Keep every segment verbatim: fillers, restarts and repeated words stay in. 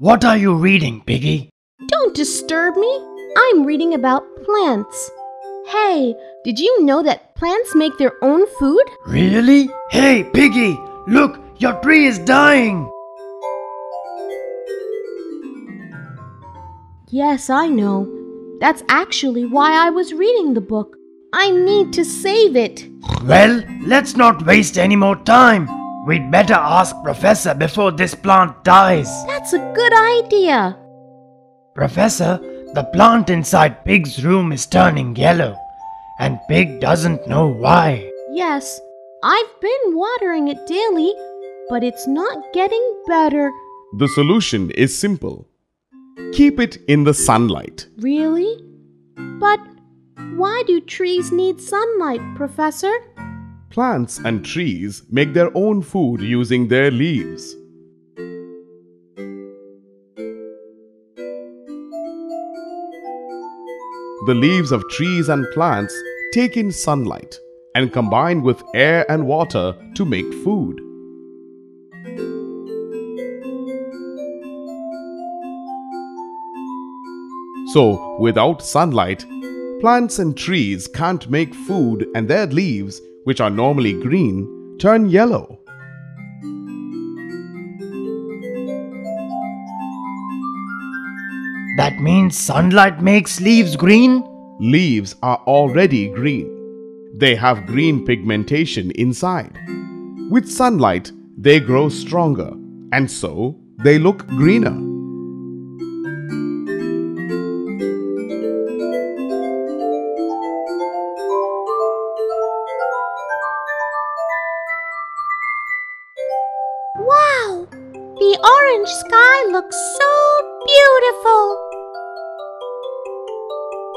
What are you reading, Piggy? Don't disturb me. I'm reading about plants. Hey, did you know that plants make their own food? Really? Hey, Piggy, look, your tree is dying. Yes, I know. That's actually why I was reading the book. I need to save it. Well, let's not waste any more time. We'd better ask Professor before this plant dies. That's a good idea. Professor, the plant inside Pig's room is turning yellow, and Pig doesn't know why. Yes, I've been watering it daily, but it's not getting better. The solution is simple. Keep it in the sunlight. Really? But why do trees need sunlight, Professor? Plants and trees make their own food using their leaves. The leaves of trees and plants take in sunlight and combine with air and water to make food. So, without sunlight, plants and trees can't make food, and their leaves, which are normally green, turn yellow. That means sunlight makes leaves green? Leaves are already green. They have green pigmentation inside. With sunlight, they grow stronger, and so they look greener.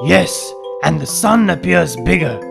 Yes, and the sun appears bigger.